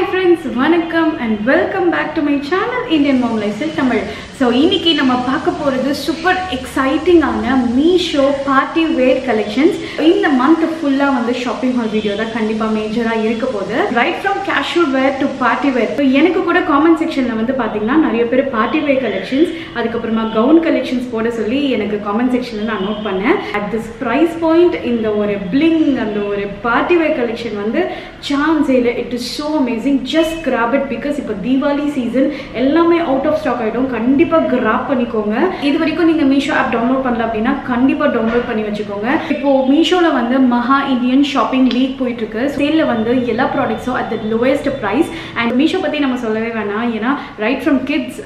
Hi friends, welcome and welcome back to my channel Indian Mom Lifestyle Tamil. So இன்னைக்கு நம்ம பார்க்க போறது super exciting ஆன Meesho party wear collections. இந்த month ஃபுல்லா வந்து ஷாப்பிங் ஹால் வீடியோ தான் கண்டிப்பா மேஜரா இருக்க போகுது. Right from casual wear to party wear. So எனக்கு கூட காமெண்ட் செக்ஷன்ல வந்து பாத்தீங்கன்னா நிறைய பேர் பார்ட்டி வேர் கலெக்ஷன்ஸ் அதுக்கு அப்புறமா கவுன் கலெக்ஷன்ஸ் போட சொல்லி எனக்கு காமெண்ட் செக்ஷன்ல நான் நோட் பண்ணேன். அட் திஸ் பிரைஸ் பாயிண்ட் இந்த ஒரு bling அந்த ஒரு பார்ட்டி வேர் கலெக்ஷன் வந்து சான்ஸ் இல்ல. It is so amazing. Just grab it because இப்போ தீபாவளி சீசன் எல்லாமே அவுட் ஆஃப் ஸ்டாக் ஆயிடும். கண்டிப்பா கிராப் பண்ணிக்கோங்க. இது வரைக்கும் நீங்க மீஷோ ஆப் டவுன்லோட் பண்ணல அப்படின்னா கண்டிப்பா டவுன்லோட் பண்ணி வச்சுக்கோங்க. இப்போ மீஷோல வந்து மகா இந்தியன் ஷாப்பிங் வீக் போயிட்டு இருக்கு. சேல்ல வந்து எல்லா ப்ராடக்ட்ஸும் at the lowest price. And Meesho பத்தி நம்ம சொல்லவே வேணாம், ஏன்னா right from kids,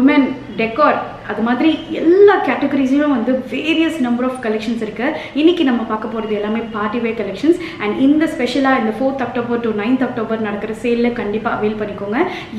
women, decor, அது மாதிரி எல்லா கேட்டகரிஸிலும் வந்து வேரியஸ் நம்பர் ஆஃப் கலெக்ஷன்ஸ் இருக்குது. இன்றைக்கி நம்ம பார்க்க போகிறது எல்லாமே பார்ட்டிவேர் கலெக்ஷன்ஸ். அண்ட் இந்த ஸ்பெஷலாக இந்த 4th October to 9th October நடக்கிற சேலில் கண்டிப்பாக அவைல் பண்ணிக்கோங்க.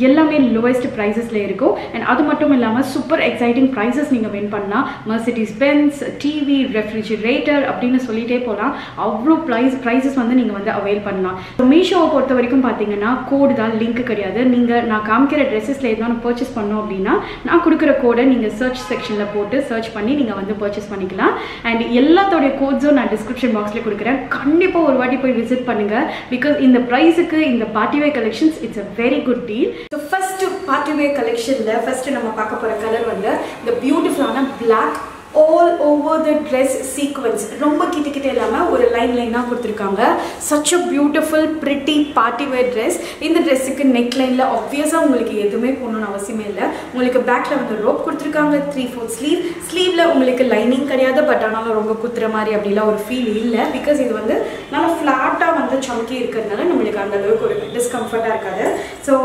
எல்லாமே லோவஸ்ட் ப்ரைஸஸில் இருக்கும். அண்ட் அது மட்டும் இல்லாமல் சூப்பர் எக்ஸைட்டிங் ப்ரைஸஸ் நீங்கள் வின் பண்ணலாம். Mercedes-Benz, டிவி, ரெஃப்ரிஜிரேட்டர் அப்படின்னு சொல்லிகிட்டே போகலாம். அவ்வளோ ப்ரைஸஸ் வந்து நீங்கள் வந்து அவைல் பண்ணலாம். மீஷோவை பொறுத்த வரைக்கும் பார்த்தீங்கன்னா கோடு தான், லிங்க் கிடையாது. நீங்கள் நான் காமிக்கிற ட்ரெஸ்ஸஸில் எதுனா பர்ச்சேஸ் பண்ணோம் அப்படின்னா நான் கொடுக்குற கோடை நீங்கள் சர்ச் செக்ஷனில் போட்டு சர்ச் பண்ணி நீங்கள் வந்து பர்ச்சேஸ் பண்ணிக்கலாம். அண்ட் எல்லாத்தோடைய கோட்ஸும் நான் டிஸ்கிரிப்ஷன் பாக்ஸில் கொடுக்குறேன். கண்டிப்பாக ஒரு வாட்டி போய் விசிட் பண்ணுங்கள். பிகாஸ் இந்த ப்ரைஸுக்கு இந்த party wear collections it's a very good deal. So first party wear கலெக்ஷனில் ஃபஸ்ட்டு நம்ம பார்க்க போகிற கலர் வந்து இந்த பியூட்டிஃபுல்லான black all over the dress sequence. ரொம்ப கிட்டக்கிட்ட இல்லாமல் ஒரு லைனாக கொடுத்துருக்காங்க. such a beautiful pretty party wear dress. இந்த ட்ரெஸ்ஸுக்கு நெக் லைனில் ஆப்வியஸாக உங்களுக்கு எதுவுமே போகணும்னு அவசியமே இல்லை. உங்களுக்கு பேக்கில் வந்து ரோப் கொடுத்துருக்காங்க. 3/4 ஸ்லீவில் உங்களுக்கு லைனிங் கிடையாது. பட் ஆனாலும் ரொம்ப குத்துற மாதிரி அப்படிலாம் ஒரு ஃபீல் இல்லை. பிகாஸ் இது வந்து நல்லா ஃப்ளாட்டாக வந்து சமக்கி இருக்கிறதுனால நம்மளுக்கு அந்தளவுக்கு ஒரு டிஸ்கம்ஃபர்ட்டாக இருக்காது. ஸோ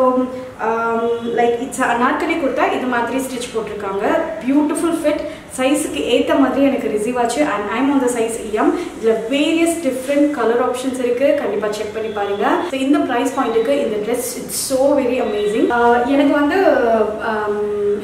லைக் இட்ஸ் அனார்கலி கொடுத்தா இது மாதிரி ஸ்டிச் போட்டிருக்காங்க. Beautiful fit. சைஸுக்கு ஏற்ற மாதிரி எனக்கு ரிசீவ் ஆச்சு. And I'm on the size M. இதில் வேரியஸ் டிஃப்ரெண்ட் கலர் ஆப்ஷன்ஸ் இருக்குது. கண்டிப்பாக செக் பண்ணி பாருங்கள். ஸோ இந்த ப்ரைஸ் பாயிண்ட்டுக்கு இந்த dress it's so very amazing. எனக்கு வந்து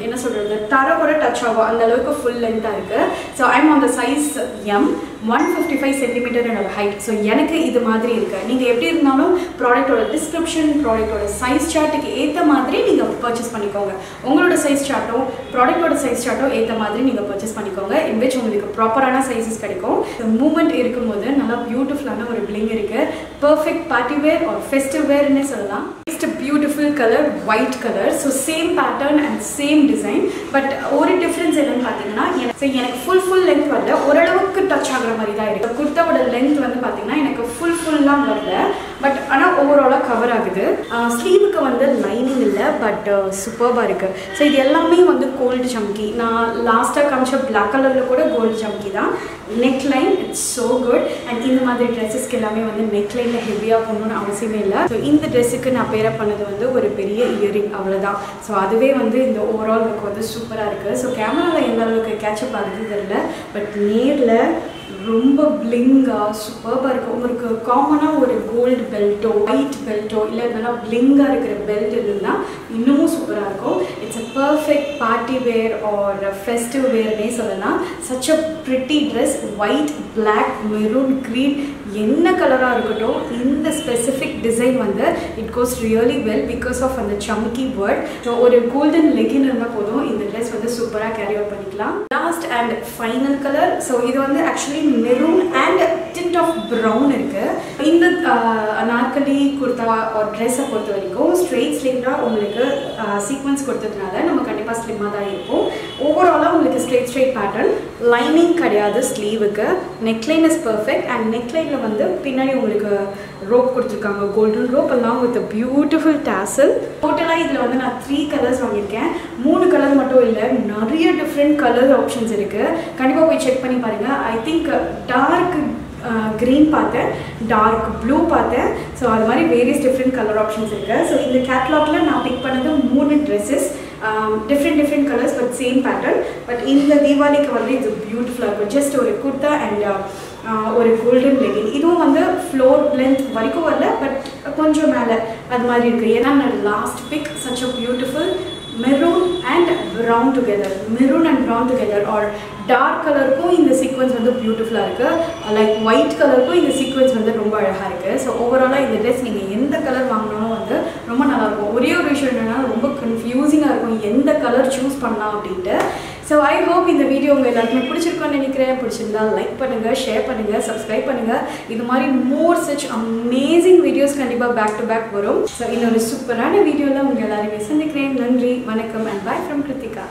என்ன சொல்கிறது, தர கூட டச் ஆகும் அந்த அளவுக்கு ஃபுல் லென்த்தாக இருக்குது. So I'm on the size M. 155 cm என்னோட ஹைட். ஸோ எனக்கு இது மாதிரி இருக்கு. நீங்கள் எப்படி இருந்தாலும் ப்ராடக்டோட டிஸ்கிரிப்ஷன், ப்ராடக்டோட சைஸ் சார்ட்டுக்கு ஏற்ற மாதிரி நீங்கள் பர்ச்சேஸ் பண்ணிக்கோங்க. உங்களோட சைஸ் சார்ட்டும் ப்ராடக்டோட சைஸ் சார்ட்டும் ஏற்ற மாதிரி நீங்கள் பர்ச்சேஸ் பண்ணிக்கோங்க. இன்வெச் உங்களுக்கு ப்ராப்பரான சைஸஸ் கிடைக்கும். மூமெண்ட் இருக்கும்போது நல்லா பியூட்டிஃபுல்லான ஒரு பிளிங் இருக்கு. பர்ஃபெக்ட் பார்ட்டி வேர் ஒரு ஃபெஸ்டிவ் வேர்னே சொல்லலாம். Next beautiful colour white colour. So same pattern and same design. But ஒரு டிஃப்ரென்ஸ் என்னன்னு பார்த்தீங்கன்னா எனக்கு ஃபுல் லென்த் வரல, ஓரளவுக்கு டச் ஆகிற மாதிரி தான் இருக்குது. குர்த்தாவோட லென்த் வந்து பார்த்தீங்கன்னா எனக்கு ஃபுல்லாக வரல. பட் ஆனால் ஓவராலாக கவர் ஆகுது. ஸ்லீவுக்கு வந்து லைனிங் இல்லை. பட் சூப்பராக இருக்குது. ஸோ இது எல்லாமே வந்து கோல்டு சம்கி. நான் லாஸ்ட்டாக காமிச்ச பிளாக் கலரில் கூட கோல்டு சம்கி தான். Neck line it's so good. And இந்த மாதிரி ட்ரெஸ்ஸஸ்க்கு எல்லாமே வந்து நெக் லைனில் ஹெவியாக போகணும்னு அவசியமே இல்லை. ஸோ இந்த ட்ரெஸ்ஸுக்கு நான் பேரப் பண்ணது வந்து ஒரு பெரிய இயரிங், அவ்வளோதான். ஸோ அதுவே வந்து இந்த ஓவரால் லுக் வந்து சூப்பராக இருக்குது. ஸோ கேமராவில் எந்த அளவுக்கு கேட்சப் ஆகுது தெரியல. பட் நேரில் ரொம்ப பிளிங்காக சூப்பராக இருக்குது. உங்களுக்கு காமனாக ஒரு கோல்டு பெல்ட்டோ ஒயிட் பெல்ட்டோ இல்லை இருந்தா பிளிங்காக இருக்கிற பெல்ட் இருந்தால் இன்னமும் சூப்பராக இருக்கும். It's a perfect party wear or festive வேர்னே சொல்லலாம். Such a pretty dress. White, black, maroon, green, என்ன கலராக இருக்கட்டும் இந்த ஸ்பெசிஃபிக் டிசைன் வந்து it goes really well because of அந்த சம்கி வேர்ட். ஒரு கோல்டன் லெகின் இருந்தால் போதும் இந்த ட்ரெஸ் வந்து சூப்பராக கேரி அவுட் பண்ணிக்கலாம். Last and final colour. So இது வந்து actually maroon and tint of brown இருக்குது. இந்த அனார்கலி குர்தா ஒரு ட்ரெஸ்ஸை பொறுத்த வரைக்கும் ஸ்ட்ரெயிட் ஸ்லிம்டாக உங்களுக்கு சீக்வன்ஸ் கொடுத்ததுனால நம்ம கண்டிப்பாக ஸ்லிம்மாக தான் இருக்கும். ஓவராலாக உங்களுக்கு ஸ்ட்ரெயிட் பேட்டர்ன், லைனிங் கிடையாது ஸ்லீவுக்கு. Neckline is perfect. அண்ட் நெக்லைனில் வந்து பின்னாடி உங்களுக்கு ரோப் கொடுத்துருக்காங்க. கோல்டன் ரோப் எல்லாம் வித் பியூட்டிஃபுல் டாசல். டோட்டலாக இதில் வந்து நான் 3 கலர்ஸ் வாங்கியிருக்கேன். 3 கலர் மட்டும் இல்லை, நிறைய டிஃப்ரெண்ட் கலர் ஆப்ஷன்ஸ் இருக்குது. கண்டிப்பாக போய் செக் பண்ணி பாருங்கள். ஐ திங்க் டார்க் க்ரீன் பார்த்தேன், டார்க் ப்ளூ பார்த்தேன். ஸோ அது மாதிரி வேரியஸ் டிஃப்ரெண்ட் கலர் ஆப்ஷன்ஸ் இருக்குது. ஸோ இந்த கேட்லாகில் நான் பிக் பண்ணது 3 dresses. Different colours but same pattern. But இந்த தீபாவளிக்கு வந்து இது பியூட்டிஃபுல்லாக இருக்கும். ஜஸ்ட் ஒரு குர்த்தா அண்ட் ஒரு கோல்டன் லெகின். இதுவும் வந்து ஃப்ளோர் லென்த் வரைக்கும் வரல, பட் கொஞ்சம் மேலே அது மாதிரி இருக்குது. ஏன்னா நான் last pick such a beautiful maroon and brown together. Maroon and brown together or dark கலருக்கும் இந்த சீக்வன்ஸ் வந்து பியூட்டிஃபுல்லாக இருக்குது. லைக் ஒயிட் கலருக்கும் இந்த சீக்வன்ஸ் வந்து ரொம்ப அழகாக இருக்குது. ஸோ ஓவராலாக இந்த ட்ரெஸ் நீங்கள் எந்த கலர் வாங்கினாலும் வந்து ரொம்ப ரொம்ப கன்ஃபியூசிங்கா இருக்கும் எந்த கலர் चूஸ் பண்ணலாம் அப்படிட்டு. So I hope இந்த வீடியோ உங்களுக்கு எல்லாருக்கும் பிடிச்சிருக்கும்னு நினைக்கிறேன். பிடிச்சிருந்தா லைக் பண்ணுங்க, ஷேர் பண்ணுங்க, சப்ஸ்கிரைப் பண்ணுங்க. இது மாதிரி more such amazing videos கண்டிப்பா பேக் டு பேக் வரும். So இன்னொரு சூப்பரான வீடியோல உங்க எல்லாரையும் சந்திக்கிறேன். நன்றி, வணக்கம் and bye from Kritika.